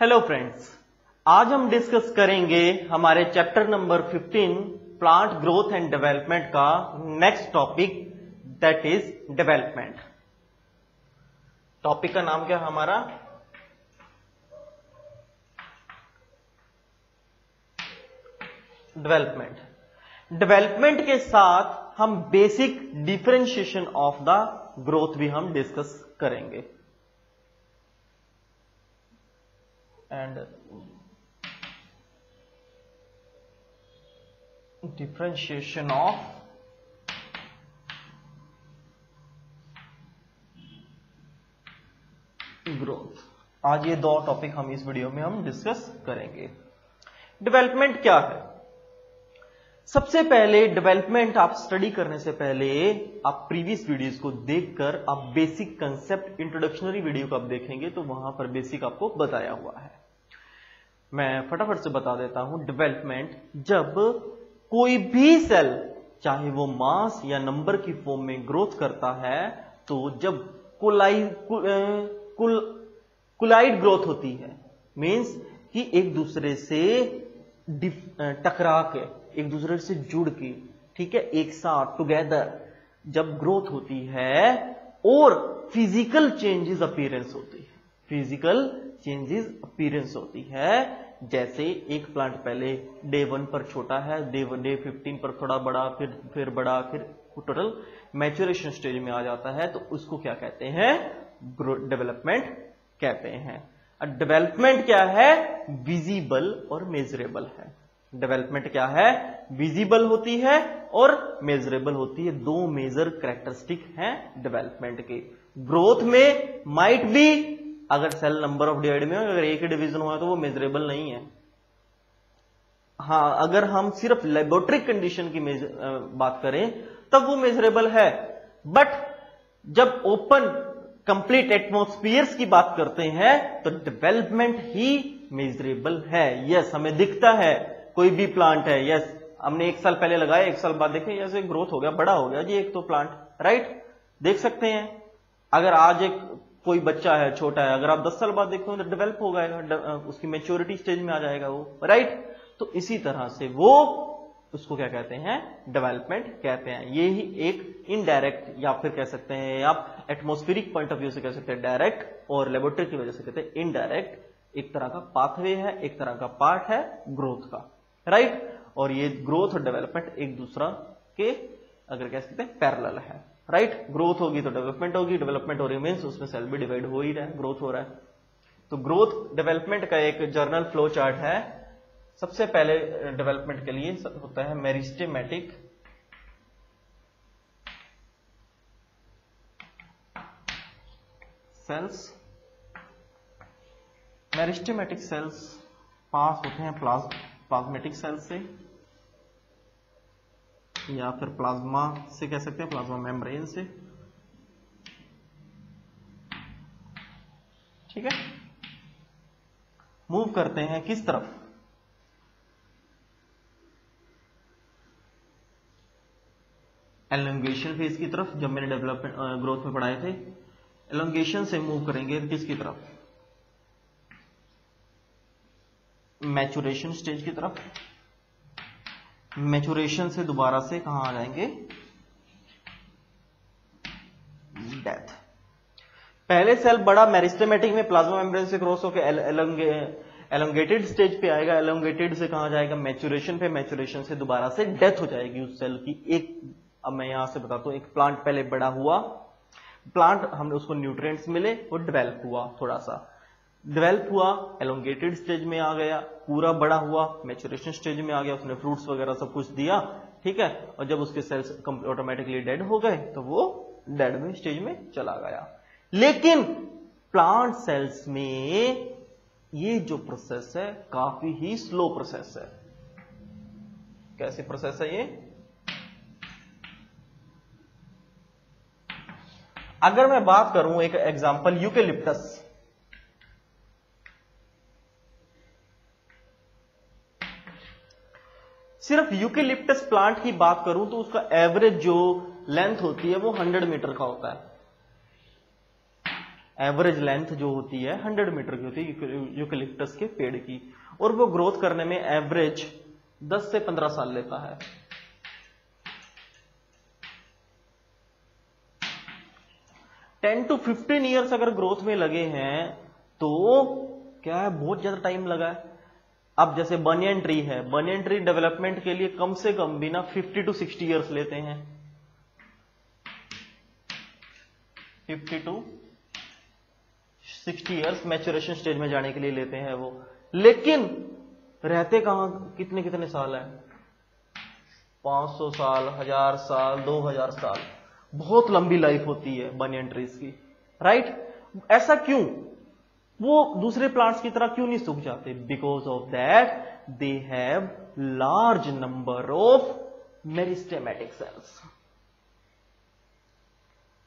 Hello friends, आज हम discuss करेंगे हमारे chapter number 15 plant growth and development का next topic that is development. Topic का नाम क्या है हमारा? डेवलपमेंट। डेवलपमेंट के साथ हम basic differentiation of the growth भी हम डिस्कस करेंगे एंड डिफरेंशिएशन ऑफ ग्रोथ। आज ये दो टॉपिक हम इस वीडियो में हम डिस्कस करेंगे। डेवलपमेंट क्या है? सबसे पहले डेवलपमेंट आप स्टडी करने से पहले आप प्रीवियस वीडियोस को देखकर आप बेसिक कंसेप्ट इंट्रोडक्शनरी वीडियो को आप देखेंगे तो वहां पर बेसिक आपको बताया हुआ है। मैं फटाफट से बता देता हूं, डेवलपमेंट जब कोई भी सेल चाहे वो मास या नंबर की फॉर्म में ग्रोथ करता है तो जब कोलाइड ग्रोथ होती है, मीन्स कि एक दूसरे से टकरा के, एक दूसरे से जुड़ के, ठीक है, एक साथ टुगेदर जब ग्रोथ होती है और फिजिकल चेंजेस अपीयरेंस होती है, फिजिकल चेंजेस अपीयरेंस होती है। जैसे एक प्लांट पहले डे 1 पर छोटा है, डे 15 पर थोड़ा बड़ा, फिर बड़ा, फिर टोटल मैच्योरेशन स्टेज में आ जाता है, तो उसको क्या कहते हैं? डेवलपमेंट कहते हैं। डेवलपमेंट क्या है? विजिबल और मेजरेबल है। डेवलपमेंट क्या है? विजिबल होती है और मेजरेबल होती है। दो मेजर कैरेक्टरिस्टिक हैं डेवलपमेंट के। ग्रोथ में माइट बी, अगर सेल नंबर ऑफ डिवाइड में अगर एक डिवीजन हुआ तो वो मेजरेबल नहीं है। हाँ, अगर हम सिर्फ लेबोरेटरी कंडीशन की बात करें तब वो मेजरेबल है। बट जब ओपन कंप्लीट एटमोस्फियर्स की बात करते हैं तो डेवलपमेंट ही मेजरेबल है। यस, हमें दिखता है कोई भी प्लांट है, यस, हमने एक साल पहले लगाया, एक साल बाद देखें जैसे ग्रोथ हो गया, बड़ा हो गया जी एक तो प्लांट, राइट, देख सकते हैं। अगर आज एक कोई बच्चा है, छोटा है, अगर आप 10 साल बाद देखो तो डेवलप हो जाएगा, उसकी मेच्योरिटी स्टेज में आ जाएगा वो, राइट। तो इसी तरह से वो उसको क्या कहते हैं? डेवलपमेंट कहते हैं। ये ही एक इनडायरेक्ट या फिर कह सकते हैं आप एटमोस्फेरिक पॉइंट ऑफ व्यू से कह सकते हैं डायरेक्ट, और लेबोरेटरी की वजह से कहते हैं इनडायरेक्ट। एक तरह का पाथवे है, एक तरह का पार्ट है ग्रोथ का, राइट। और ये ग्रोथ और डेवलपमेंट एक दूसरा के अगर कह सकते हैं पैरेलल है, राइट। ग्रोथ होगी तो डेवलपमेंट होगी, डेवलपमेंट हो रही मीन्स उसमें सेल भी डिवाइड हो ही रहा है, ग्रोथ हो रहा है। तो ग्रोथ डेवलपमेंट का एक जर्नल फ्लो चार्ट है। सबसे पहले डेवलपमेंट के लिए होता है मेरिस्टेमेटिक सेल्स। मेरिस्टेमेटिक सेल्स पास होते हैं प्लाज्मेटिक सेल्स से या फिर प्लाज्मा से कह सकते हैं, प्लाज्मा मेम्ब्रेन से, ठीक है। मूव करते हैं किस तरफ? एलोंगेशन फेज की तरफ। जब मैंने डेवलपमेंट ग्रोथ में पढ़ाए थे, एलोंगेशन से मूव करेंगे किसकी तरफ? मैच्योरेशन स्टेज की तरफ। मैच्योरेशन से दोबारा से कहां आ जाएंगे? डेथ। पहले सेल बड़ा मेरिस्टेमेटिक में प्लाज्मा मेम्ब्रेन से क्रॉस होकर एलोंगेटेड स्टेज पे आएगा, एलोंगेटेड से कहां जाएगा? मैच्योरेशन पे। मैच्योरेशन से दोबारा से डेथ हो जाएगी उस सेल की। एक, अब मैं यहां से बताता हूं, एक प्लांट पहले बड़ा हुआ, प्लांट हमने उसको न्यूट्रिएंट्स मिले और डेवेल्प हुआ, थोड़ा सा डेवेल्प हुआ, एलोंगेटेड स्टेज में आ गया, पूरा बड़ा हुआ, मैच्योरेशन स्टेज में आ गया, उसने फ्रूट्स वगैरह सब कुछ दिया, ठीक है। और जब उसके सेल्स ऑटोमेटिकली डेड हो गए तो वो डेड में स्टेज में चला गया। लेकिन प्लांट सेल्स में ये जो प्रोसेस है काफी ही स्लो प्रोसेस है। कैसे प्रोसेस है ये? अगर मैं बात करूं एक एग्जांपल यूकेलिप्टस, सिर्फ यूकेलिप्टस प्लांट की बात करूं तो उसका एवरेज जो लेंथ होती है वो 100 मीटर का होता है, एवरेज लेंथ जो होती है 100 मीटर की होती है यूकेलिप्टस के पेड़ की, और वो ग्रोथ करने में एवरेज 10 से 15 साल लेता है। टेन टू 15 ईयर्स अगर ग्रोथ में लगे हैं तो क्या है, बहुत ज्यादा टाइम लगा है। अब जैसे बनियन ट्री है, बनियन ट्री डेवलपमेंट के लिए कम से कम भी ना 50 to 60 ईयर्स लेते हैं, 50 to 60 ईयर्स मैच्योरेशन स्टेज में जाने के लिए लेते हैं वो। लेकिन रहते कहां, कितने कितने साल है, 500 साल, 1000 साल, 2000 साल, बहुत लंबी लाइफ होती है बनियन ट्रीज की, राइट। ऐसा क्यों, वो दूसरे प्लांट्स की तरह क्यों नहीं सूख जाते? Because of that they have large number of meristematic cells.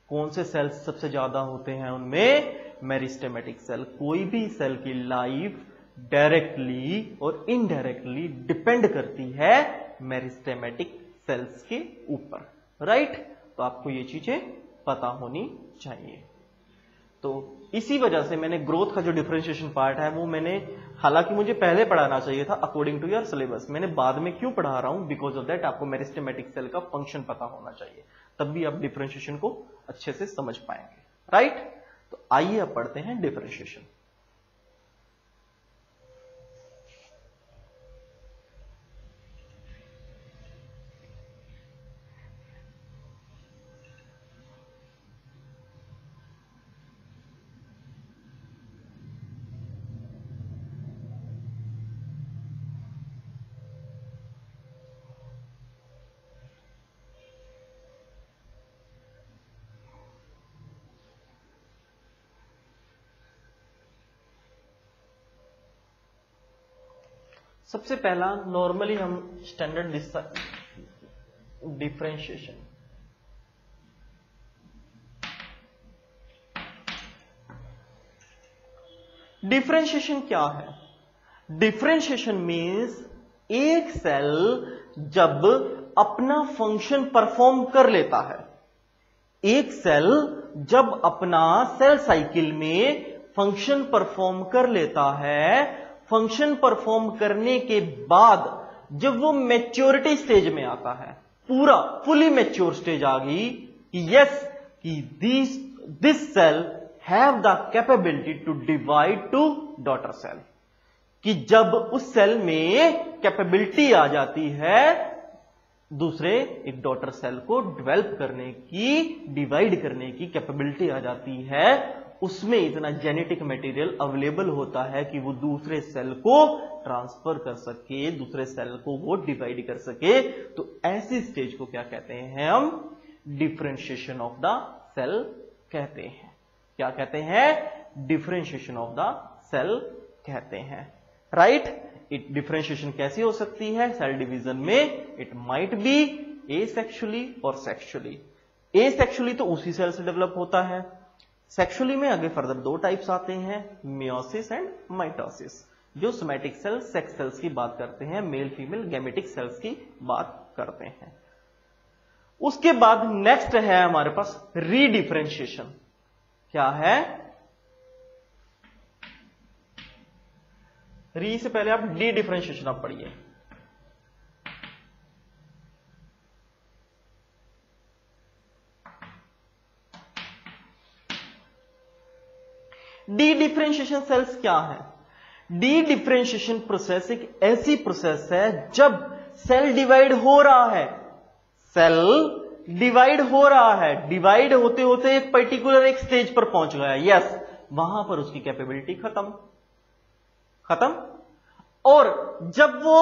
कौन से सेल्स सबसे ज्यादा होते हैं उनमें? Meristematic cell. कोई भी सेल की लाइफ डायरेक्टली और इनडायरेक्टली डिपेंड करती है मेरिस्टेमेटिक सेल्स के ऊपर, राइट। तो आपको ये चीजें पता होनी चाहिए। तो इसी वजह से मैंने ग्रोथ का जो डिफरेंशिएशन पार्ट है वो मैंने, हालांकि मुझे पहले पढ़ाना चाहिए था अकॉर्डिंग टू योर सिलेबस, मैंने बाद में क्यों पढ़ा रहा हूं? बिकॉज ऑफ दैट आपको मेरिस्टेमेटिक सेल का फंक्शन पता होना चाहिए, तब भी आप डिफरेंशिएशन को अच्छे से समझ पाएंगे, राइट। तो आइए अब पढ़ते हैं डिफरेंशिएशन। सबसे पहला नॉर्मली हम स्टैंडर्ड डिफरेंशिएशन, डिफरेंशिएशन क्या है? डिफरेंशिएशन मीन्स एक सेल जब अपना फंक्शन परफॉर्म कर लेता है, एक सेल जब अपना सेल साइकिल में फंक्शन परफॉर्म कर लेता है, फंक्शन परफॉर्म करने के बाद जब वो मैच्योरिटी स्टेज में आता है, पूरा फुली मैच्योर स्टेज आ गई कि यस कि this cell have the capability to divide two daughter cell, कि जब उस सेल में कैपेबिलिटी आ जाती है दूसरे एक डॉटर सेल को डेवलप करने की, डिवाइड करने की कैपेबिलिटी आ जाती है, उसमें इतना जेनेटिक मटेरियल अवेलेबल होता है कि वो दूसरे सेल को ट्रांसफर कर सके, दूसरे सेल को वो डिवाइड कर सके। तो ऐसी स्टेज को क्या कहते हैं हम? डिफरेंशिएशन ऑफ द सेल कहते हैं। क्या कहते हैं? डिफरेंशिएशन ऑफ द सेल कहते हैं, राइट। इट डिफरेंशिएशन कैसी हो सकती है सेल डिवीजन में? इट माइट बी एसेक्सुअली और सेक्सुअली। एसेक्सुअली तो उसी सेल से डेवलप होता है, सेक्सुअली में आगे फर्दर दो टाइप्स आते हैं, मियोसिस एंड माइटोसिस। जो सोमैटिक सेल, सेक्स सेल्स की बात करते हैं, मेल फीमेल गैमेटिक सेल्स की बात करते हैं। उसके बाद नेक्स्ट है हमारे पास रीडिफरेंशिएशन। क्या है? री से पहले आप डी डिफरेंशिएशन आप पढ़िए। डी डिफरेंशिएशन सेल्स क्या है? डी डिफरेंशिएशन प्रोसेस एक ऐसी प्रोसेस है जब सेल डिवाइड हो रहा है, सेल डिवाइड हो रहा है, डिवाइड होते होते एक पर्टिकुलर एक स्टेज पर पहुंच गया, यस, वहां पर उसकी कैपेबिलिटी खत्म, और जब वो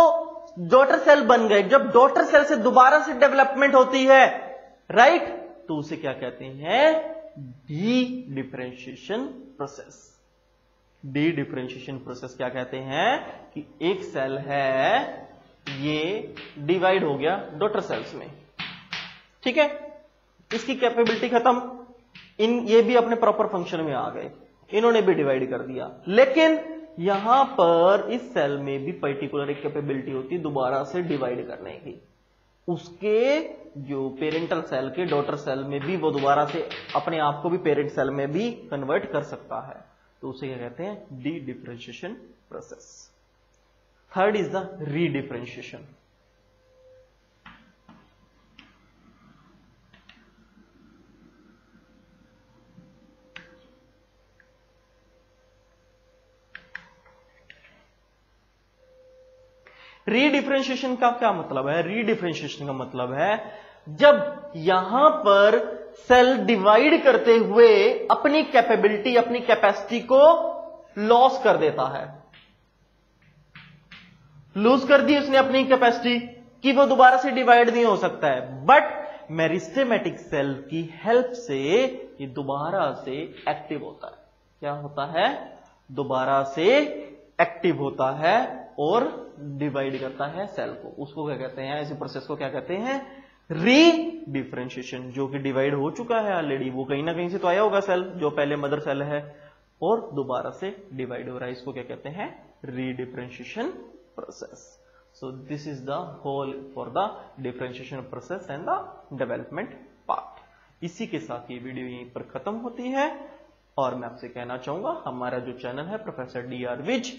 डॉटर सेल बन गए, जब डॉटर सेल से दोबारा से डेवलपमेंट होती है, राइट, तो उसे क्या कहते हैं? Dedifferentiation process. Dedifferentiation process क्या कहते हैं? कि एक सेल है, ये डिवाइड हो गया डॉटर सेल्स में, ठीक है, इसकी कैपेबिलिटी खत्म, ये भी अपने प्रॉपर फंक्शन में आ गए, इन्होंने भी डिवाइड कर दिया, लेकिन यहां पर इस सेल में भी पर्टिकुलर एक कैपेबिलिटी होती है दोबारा से डिवाइड करने की, उसके जो पेरेंटल सेल के डॉटर सेल में भी वो दोबारा से अपने आप को भी पेरेंट सेल में भी कन्वर्ट कर सकता है, तो उसे क्या कहते हैं, dedifferentiation process. Third is the redifferentiation. Redifferentiation का क्या मतलब है? रीडिफ्रेंशिएशन का मतलब है जब यहां पर सेल डिवाइड करते हुए अपनी कैपेबिलिटी, अपनी कैपेसिटी को लॉस कर देता है, लूज कर दी उसने अपनी कैपेसिटी कि वो दोबारा से डिवाइड नहीं हो सकता है, बट मेरिस्टेमेटिक सेल की हेल्प से ये दोबारा से एक्टिव होता है। क्या होता है? दोबारा से एक्टिव होता है और डिवाइड करता है सेल को। उसको क्या कहते हैं, इसी प्रोसेस को क्या कहते हैं, रीडिफरेंशिएशन। जो कि डिवाइड हो चुका है ऑलरेडी, वो कहीं ना कहीं से तो आया होगा सेल जो पहले मदर सेल है और दोबारा से डिवाइड हो रहा है, इसको क्या कहते हैं, redifferentiation process. So this is the whole for the differentiation process and the development part. इसी के साथ ये वीडियो यहीं पर खत्म होती है और मैं आपसे कहना चाहूंगा हमारा जो चैनल है प्रोफेसर डी आर विज,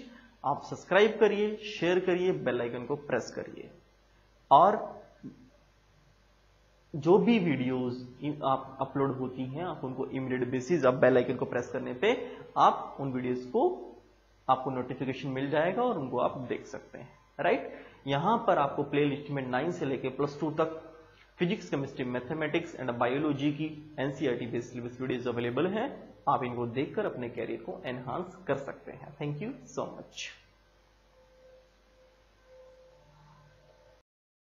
आप सब्सक्राइब करिए, शेयर करिए, बेल आइकन को प्रेस करिए और जो भी वीडियोस आप अपलोड होती हैं आप उनको इमीडिएट बेसिस, आप बेल आइकन को प्रेस करने पे आप उन वीडियोस को आपको नोटिफिकेशन मिल जाएगा और उनको आप देख सकते हैं। राइट, यहां पर आपको प्ले लिस्ट में 9 से लेकर +2 तक physics, chemistry, mathematics and biology की NCERT based syllabus videos available हैं। आप इनको देखकर अपने कैरियर को एनहांस कर सकते हैं। Thank you so much.